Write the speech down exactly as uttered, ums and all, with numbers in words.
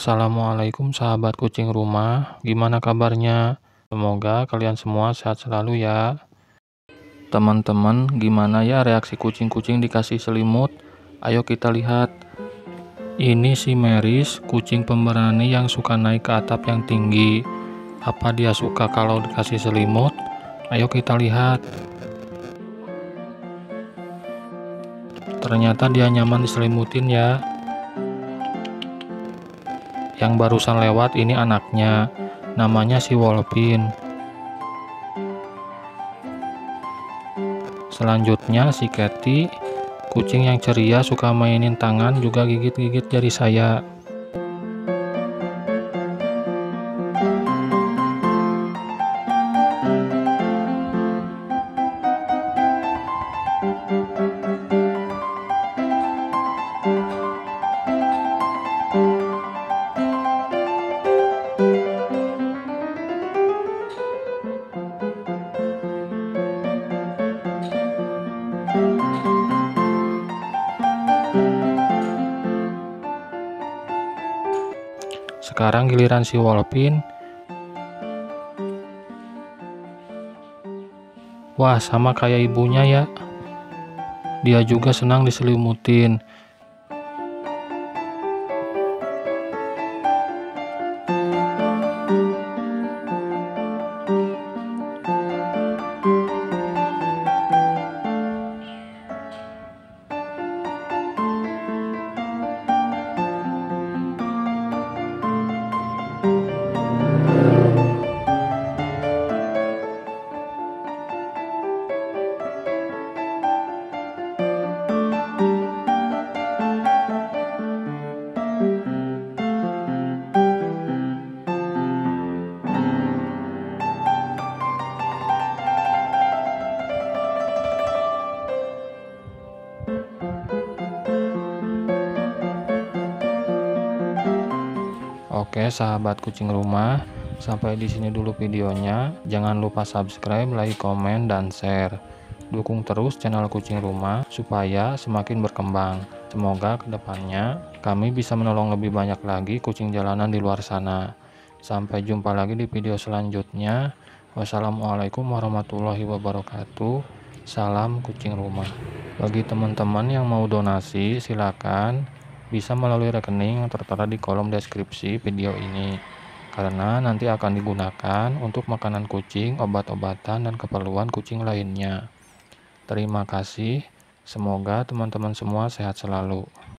Assalamualaikum sahabat kucing rumah, gimana kabarnya? Semoga kalian semua sehat selalu ya. Teman-teman, gimana ya reaksi kucing-kucing dikasih selimut? Ayo kita lihat. Ini si Meris, kucing pemberani yang suka naik ke atap yang tinggi. Apa dia suka kalau dikasih selimut? Ayo kita lihat. Ternyata dia nyaman diselimutin ya. Yang barusan lewat ini anaknya. Namanya si Wolpin. Selanjutnya si Catty, kucing yang ceria suka mainin tangan juga gigit-gigit jari saya. Sekarang giliran si Wolpin. Wah, sama kayak ibunya ya. Dia juga senang diselimutin. Oke sahabat kucing rumah, sampai di sini dulu videonya. Jangan lupa subscribe, like, komen, dan share. Dukung terus channel Kucing Rumah supaya semakin berkembang. Semoga kedepannya kami bisa menolong lebih banyak lagi kucing jalanan di luar sana. Sampai jumpa lagi di video selanjutnya. Wassalamualaikum warahmatullahi wabarakatuh. Salam Kucing Rumah. Bagi teman-teman yang mau donasi, silakan bisa melalui rekening yang tertera di kolom deskripsi video ini, karena nanti akan digunakan untuk makanan kucing, obat-obatan, dan keperluan kucing lainnya. Terima kasih, semoga teman-teman semua sehat selalu.